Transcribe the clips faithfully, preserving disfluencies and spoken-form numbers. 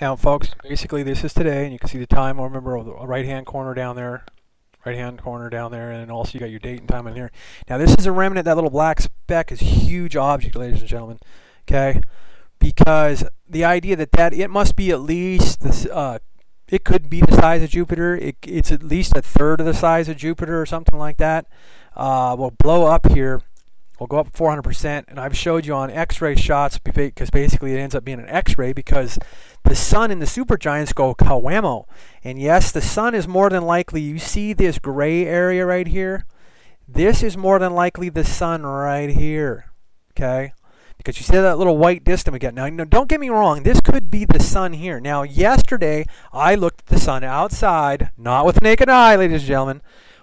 Now folks, basically this is today, and you can see the time. Remember, the right hand corner down there, right hand corner down there, and also you got your date and time in here. Now this is a remnant. That little black speck is a huge object, ladies and gentlemen, okay? Because the idea that that it must be at least this, uh, it could be the size of Jupiter. It, it's at least a third of the size of Jupiter or something like that. Uh, we'll blow up here. We'll go up four hundred percent, and I've showed you on X-ray shots because basically it ends up being an X-ray because the sun and the supergiants go kawamo. And yes, the sun is more than likely, you see this gray area right here? This is more than likely the sun right here, okay? Because you see that little white disk that we get. Now, no, don't get me wrong, this could be the sun here. Now, yesterday, I looked at the sun outside, not with naked eye, ladies and gentlemen,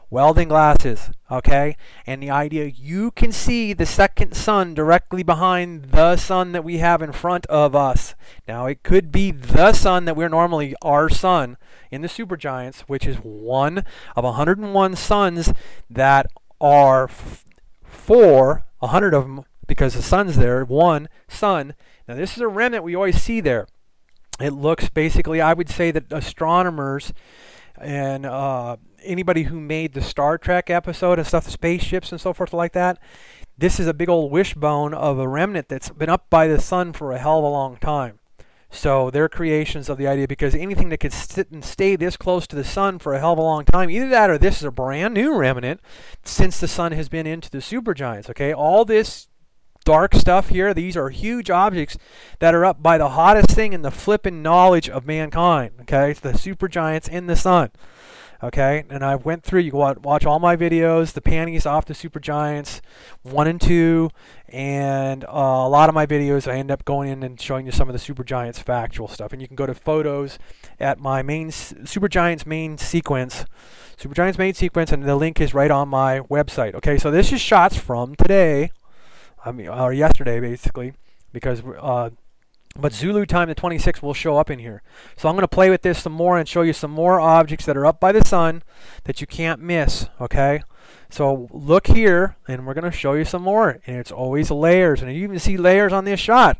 welding glasses, okay? And the idea, you can see the second sun directly behind the sun that we have in front of us. Now, it could be the sun that we're normally, our sun, in the supergiants, which is one of one hundred and one suns that are f four, one hundred of them, because the sun's there, one sun. Now this is a remnant we always see there. It looks basically, I would say that astronomers and uh, anybody who made the Star Trek episode and stuff, the spaceships and so forth like that, this is a big old wishbone of a remnant that's been up by the sun for a hell of a long time. So they're creations of the idea, because anything that could sit and stay this close to the sun for a hell of a long time, either that or this is a brand new remnant since the sun has been into the supergiants, okay? All this dark stuff here, these are huge objects that are up by the hottest thing in the flippin' knowledge of mankind, okay? It's the supergiants and the sun, okay? And I went through, you can watch all my videos, the panties off the supergiants, one and two, and uh, a lot of my videos, I end up going in and showing you some of the supergiants factual stuff. And you can go to photos at my main, supergiants main sequence, supergiants main sequence, and the link is right on my website, okay? So this is shots from today, I mean, or yesterday basically, because uh, but Zulu time the twenty-sixth will show up in here. So I'm going to play with this some more and show you some more objects that are up by the sun that you can't miss, okay? So look here, and we're going to show you some more, and it's always layers, and you even see layers on this shot,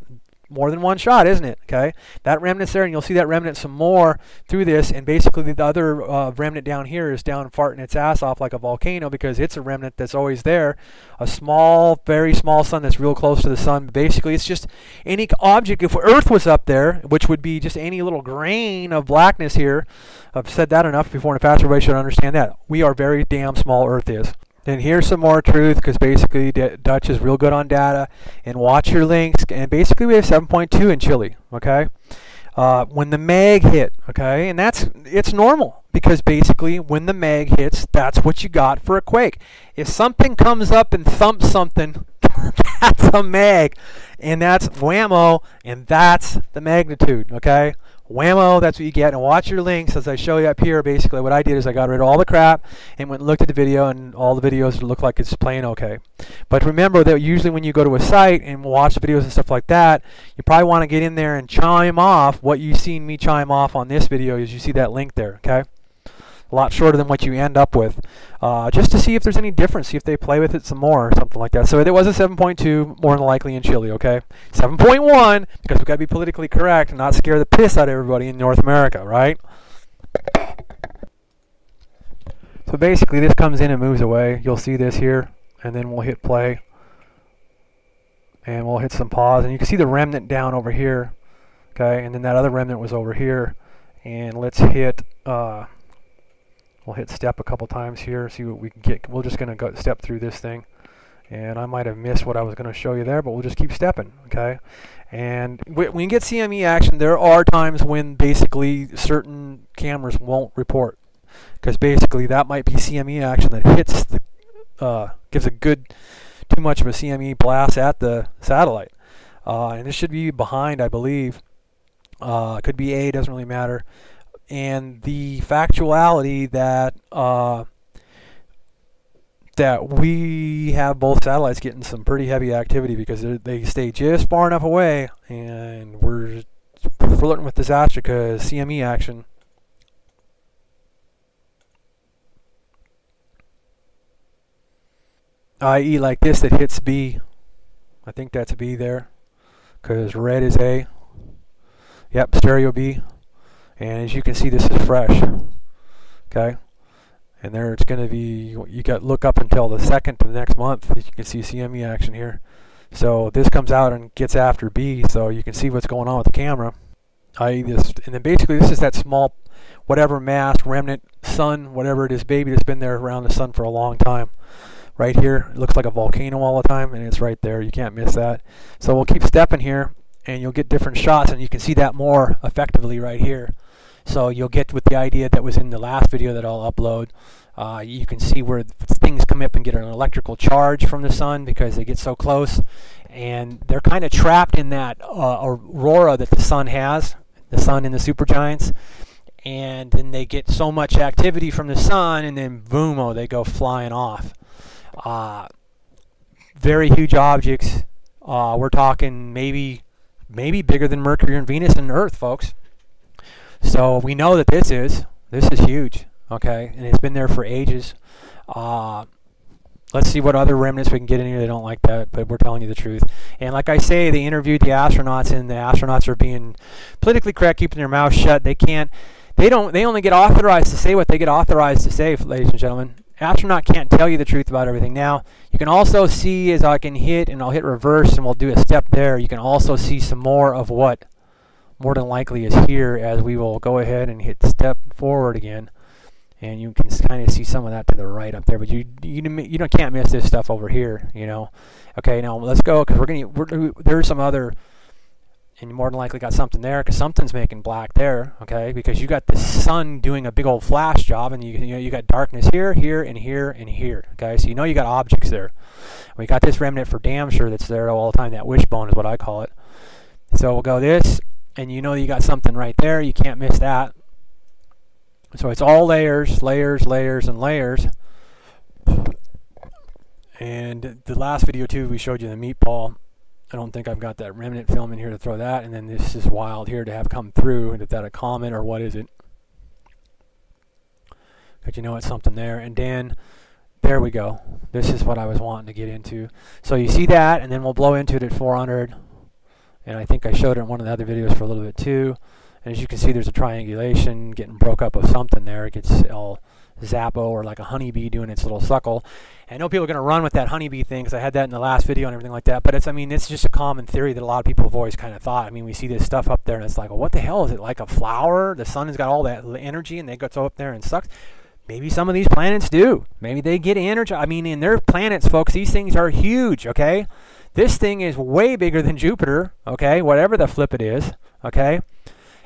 more than one shot, isn't it? Okay, that remnant's there, and you'll see that remnant some more through this, and basically the other uh, remnant down here is down farting its ass off like a volcano, because it's a remnant that's always there, a small, very small sun that's real close to the sun. Basically it's just any object, if Earth was up there, which would be just any little grain of blackness here. I've said that enough before, and if everybody should understand that. We are very damn small, Earth is. And here's some more truth, because basically Dutch is real good on data, and watch your links. And basically we have seven point two in Chile, okay? Uh, when the mag hit, okay? And that's, it's normal, because basically when the mag hits, that's what you got for a quake. If something comes up and thumps something, that's a mag, and that's whammo, and that's the magnitude, okay? Whammo, that's what you get. And watch your links as I show you up here. Basically what I did is I got rid of all the crap and went and looked at the video, and all the videos look like it's playing okay. But remember that usually when you go to a site and watch videos and stuff like that, you probably want to get in there and chime off what you've seen me chime off on this video, is you see that link there, okay? A lot shorter than what you end up with, uh, just to see if there's any difference, see if they play with it some more or something like that. So there was a seven point two, more than likely in Chile, okay? seven point one, because we've got to be politically correct and not scare the piss out of everybody in North America, right? So basically this comes in and moves away. You'll see this here, and then we'll hit play, and we'll hit some pause, and you can see the remnant down over here, okay? And then that other remnant was over here, and let's hit... Uh, We'll hit step a couple times here, see what we can get. We're just going to go step through this thing. And I might have missed what I was going to show you there, but we'll just keep stepping, okay? And when you get C M E action, there are times when basically certain cameras won't report, because basically that might be C M E action that hits the, uh, gives a good, too much of a C M E blast at the satellite. Uh, and this should be behind, I believe. Uh, could be A, doesn't really matter. And the factuality that uh, that we have both satellites getting some pretty heavy activity, because they stay just far enough away, and we're flirting with disaster because C M E action. that is like this that hits B. I think that's B there, because red is A. Yep, stereo B. And as you can see, this is fresh. Okay, and there it's going to be, you got look up until the second of the next month. You can see C M E action here. So this comes out and gets after B, so you can see what's going on with the camera. I this and then basically this is that small, whatever mass remnant sun, whatever it is, baby that's been there around the sun for a long time. Right here, it looks like a volcano all the time, and it's right there. You can't miss that. So we'll keep stepping here, and you'll get different shots, and you can see that more effectively right here. So you'll get with the idea that was in the last video that I'll upload. Uh, you can see where things come up and get an electrical charge from the sun because they get so close, and they're kind of trapped in that uh, aurora that the sun has, the sun and the supergiants, and then they get so much activity from the sun, and then boom, oh, they go flying off. Uh, very huge objects. Uh, we're talking maybe, maybe bigger than Mercury and Venus and Earth, folks. So we know that this is this is huge, okay, and it's been there for ages. Uh, let's see what other remnants we can get in here. They don't like that, but we're telling you the truth. And like I say, they interviewed the astronauts, and the astronauts are being politically correct, keeping their mouths shut. They can't. They don't. They only get authorized to say what they get authorized to say, ladies and gentlemen. Astronaut can't tell you the truth about everything. Now, you can also see as I can hit, and I'll hit reverse, and we'll do a step there. You can also see some more of what more than likely is here as we will go ahead and hit step forward again, and you can kind of see some of that to the right up there, but you you, you don't can't miss this stuff over here, you know. Okay, now let's go, because we're gonna we're, there's some other, and you more than likely got something there because something's making black there, okay, because you got the sun doing a big old flash job, and you, you know you got darkness here, here, and here, and here, okay, so you know you got objects there. We got this remnant for damn sure that's there all the time, that wishbone is what I call it. So we'll go this, and you know you got something right there, you can't miss that. So it's all layers, layers, layers, and layers. And the last video too, we showed you the meatball. I don't think I've got that remnant film in here to throw that, and then this is wild here to have come through, and is that a comet or what is it? But you know it's something there, and then there we go. This is what I was wanting to get into. So you see that, and then we'll blow into it at four hundred. And I think I showed it in one of the other videos for a little bit too. And as you can see, there's a triangulation getting broke up of something there. It gets all zappo or like a honeybee doing its little suckle. And I know people are going to run with that honeybee thing because I had that in the last video and everything like that. But it's, I mean, it's just a common theory that a lot of people have always kind of thought. I mean, we see this stuff up there and it's like, well, what the hell is it? Like a flower? The sun has got all that energy and they go up there and sucks. Maybe some of these planets do. Maybe they get energy. I mean, in their planets, folks, these things are huge, okay? This thing is way bigger than Jupiter, okay, whatever the flip it is, okay?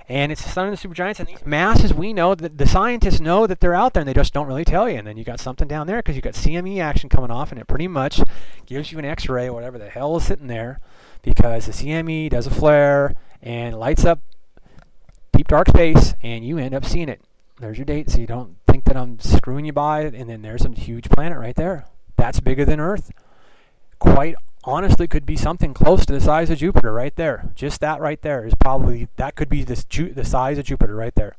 And it's the sun and the supergiants, and these masses, we know, that the scientists know that they're out there, and they just don't really tell you. And then you got something down there because you got C M E action coming off, and it pretty much gives you an X-ray or whatever the hell is sitting there, because the C M E does a flare and lights up deep, dark space, and you end up seeing it. There's your date, so you don't think that I'm screwing you by it, and then there's some huge planet right there. That's bigger than Earth. Quite honestly, could be something close to the size of Jupiter right there. Just that right there is probably, that could be this Ju the size of Jupiter right there.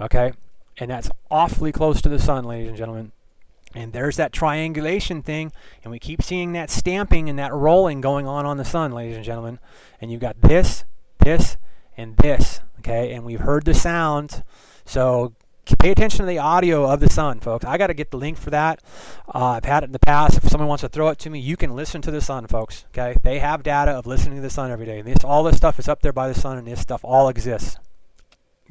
Okay, and that's awfully close to the sun, ladies and gentlemen. And there's that triangulation thing, and we keep seeing that stamping and that rolling going on on the sun, ladies and gentlemen. And you've got this, this, and this. Okay, and we've heard the sounds, so pay attention to the audio of the sun, folks. I got to get the link for that. Uh, I've had it in the past. If someone wants to throw it to me, you can listen to the sun, folks. Okay, they have data of listening to the sun every day. And this, all this stuff is up there by the sun, and this stuff all exists.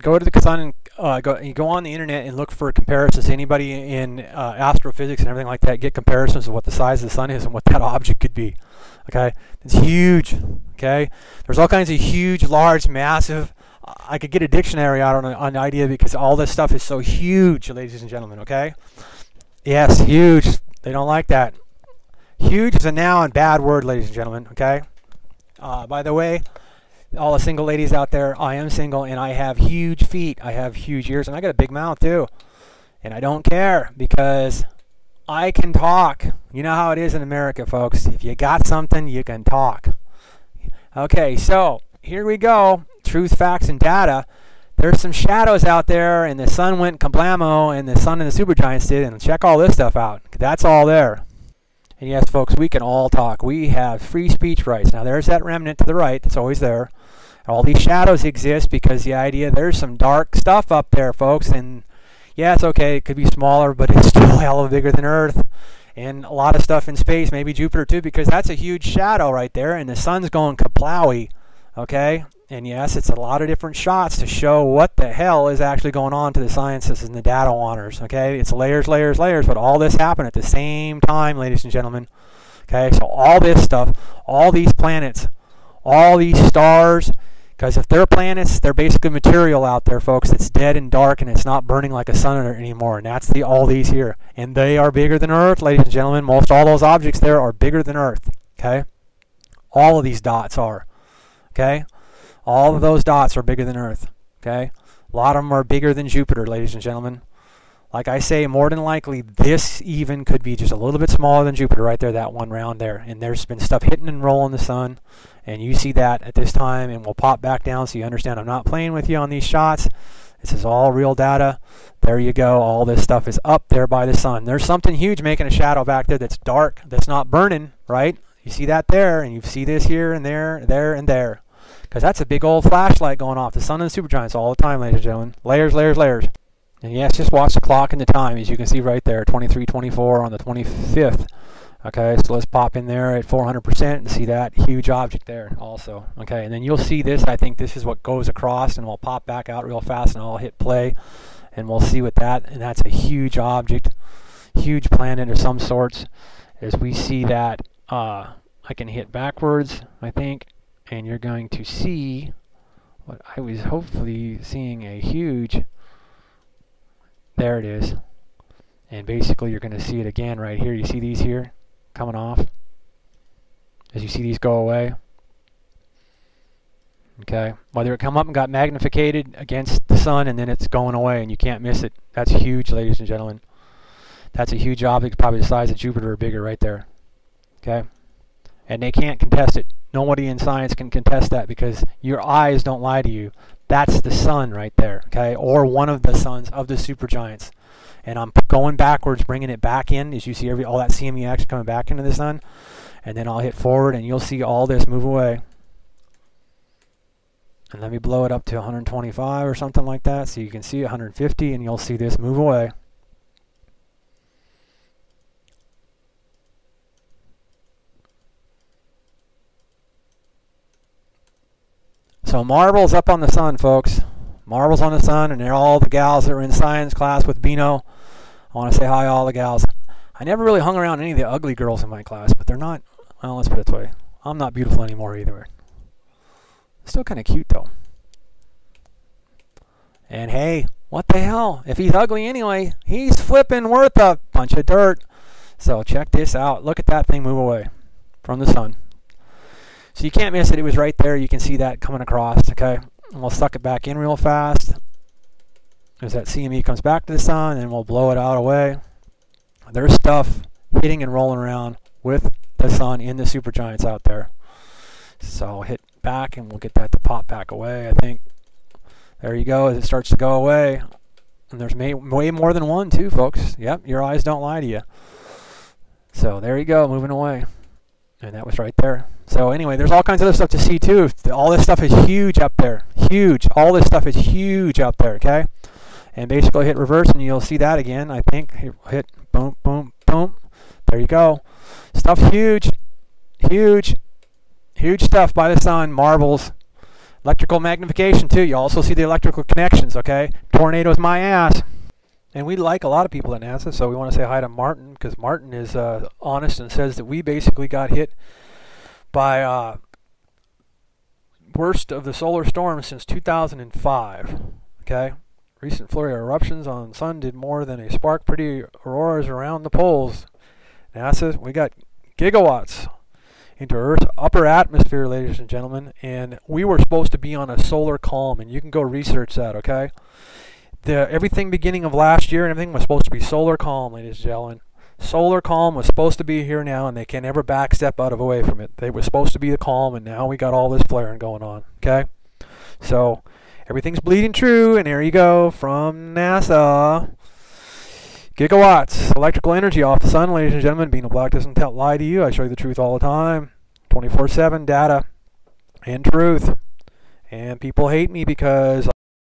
Go to the sun and uh, go, you go on the internet and look for comparisons. Anybody in uh, astrophysics and everything like that, get comparisons of what the size of the sun is and what that object could be. Okay, it's huge. Okay, there's all kinds of huge, large, massive. I could get a dictionary out on an, on an idea because all this stuff is so huge, ladies and gentlemen, okay? Yes, huge. They don't like that. Huge is a noun, bad word, ladies and gentlemen, okay? Uh, by the way, all the single ladies out there, I am single, and I have huge feet. I have huge ears, and I got a big mouth, too. And I don't care because I can talk. You know how it is in America, folks. If you got something, you can talk. Okay, so here we go. Truth, facts, and data. There's some shadows out there, and the sun went kablamo, and the sun and the supergiants did, and check all this stuff out. That's all there. And yes, folks, we can all talk. We have free speech rights. Now, there's that remnant to the right that's always there. all these shadows exist because the idea, there's some dark stuff up there, folks, and yeah, it's okay, it could be smaller, but it's still hella bigger than Earth, and a lot of stuff in space, maybe Jupiter too, because that's a huge shadow right there, and the sun's going kablowy, okay? And yes, it's a lot of different shots to show what the hell is actually going on to the scientists and the data wanners, okay? It's layers, layers, layers, but all this happened at the same time, ladies and gentlemen, okay? So all this stuff, all these planets, all these stars, because if they're planets, they're basically material out there, folks. It's dead and dark, and it's not burning like a sun anymore. And that's the all these here. And they are bigger than Earth, ladies and gentlemen. Most all those objects there are bigger than Earth, okay? All of these dots are, okay? All of those dots are bigger than Earth, okay? A lot of them are bigger than Jupiter, ladies and gentlemen. Like I say, more than likely, this even could be just a little bit smaller than Jupiter right there, that one round there. And there's been stuff hitting and rolling the sun. And you see that at this time, and we'll pop back down so you understand I'm not playing with you on these shots. This is all real data. There you go. All this stuff is up there by the sun. There's something huge making a shadow back there that's dark, that's not burning, right? You see that there, and you see this here and there, there and there. Because that's a big old flashlight going off. The sun and the supergiants all the time, ladies and gentlemen. Layers, layers, layers. And yes, just watch the clock and the time, as you can see right there, twenty-three twenty-four on the twenty-fifth. Okay, so let's pop in there at four hundred percent and see that huge object there also. Okay, and then you'll see this. I think this is what goes across, and we'll pop back out real fast, and I'll hit play, and we'll see what that, and that's a huge object, huge planet of some sorts. As we see that, uh, I can hit backwards, I think, and you're going to see what I was hopefully seeing, a huge, there it is. And basically you're going to see it again right here. You see these here coming off as you see these go away. Okay, whether it come up and got magnified against the sun, and then it's going away and you can't miss it. That's huge, ladies and gentlemen. That's a huge object, probably the size of Jupiter or bigger right there. Okay, and they can't contest it. Nobody in science can contest that, because your eyes don't lie to you. That's the sun right there, okay, or one of the suns of the supergiants. And I'm going backwards, bringing it back in, as you see every all that C M E action coming back into the sun. And then I'll hit forward, and you'll see all this move away. And let me blow it up to one hundred twenty-five or something like that, so you can see one hundred fifty, and you'll see this move away. So Marble's up on the sun, folks. Marble's on the sun, and they're all the gals that were in science class with Beano. I want to say hi to all the gals. I never really hung around any of the ugly girls in my class, but they're not, well, let's put it this way. I'm not beautiful anymore either. Still kind of cute, though. And hey, what the hell? If he's ugly anyway, he's flipping worth a bunch of dirt. So check this out. Look at that thing move away from the sun. So you can't miss it. It was right there. You can see that coming across, okay? And we'll suck it back in real fast as that C M E comes back to the sun, and we'll blow it out away. There's stuff hitting and rolling around with the sun in the supergiants out there. So I'll hit back, and we'll get that to pop back away, I think. There you go, as it starts to go away. And there's may, way more than one too, folks. Yep, your eyes don't lie to you. So there you go, moving away. And that was right there. So anyway, there's all kinds of other stuff to see too. All this stuff is huge up there. Huge. All this stuff is huge up there, okay? And basically hit reverse, and you'll see that again, I think. Hit boom, boom, boom. There you go. Stuff huge. Huge. Huge stuff by the sun. Marbles. Electrical magnification too. You also see the electrical connections, okay? Tornadoes my ass. And we like a lot of people at NASA, so we want to say hi to Martin, because Martin is uh, honest and says that we basically got hit by uh, worst of the solar storm since two thousand five. Okay, recent flurry of eruptions on the sun did more than a spark pretty auroras around the poles. NASA, we got gigawatts into Earth's upper atmosphere, ladies and gentlemen, and we were supposed to be on a solar calm, and you can go research that, okay? The, everything beginning of last year and everything was supposed to be solar calm, ladies and gentlemen. Solar calm was supposed to be here now, and they can never backstep out of away from it. They were supposed to be the calm, and now we got all this flaring going on, okay? So everything's bleeding true, and here you go from NASA. Gigawatts, electrical energy off the sun, ladies and gentlemen. BeanoBlack doesn't tell, lie to you. I show you the truth all the time. twenty-four seven data and truth. and people hate me because